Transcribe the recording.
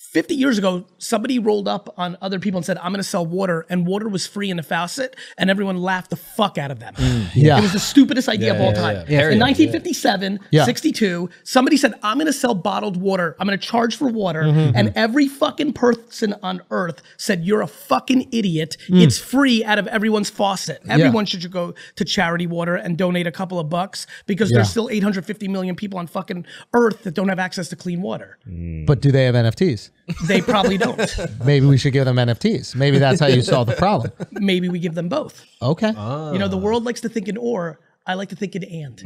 50 years ago, somebody rolled up on other people and said, I'm gonna sell water, and water was free in the faucet, and everyone laughed the fuck out of them. It was the stupidest idea of all time. In 1957, 62, somebody said, I'm gonna sell bottled water, I'm gonna charge for water, and every fucking person on earth said, you're a fucking idiot, it's free out of everyone's faucet. Everyone should go to charity water and donate a couple of bucks, because there's still 850 million people on fucking earth that don't have access to clean water. But do they have NFTs? They probably don't. Maybe we should give them NFTs. Maybe that's how you solve the problem. Maybe we give them both. Okay. You know, the world likes to think in or, I like to think in and.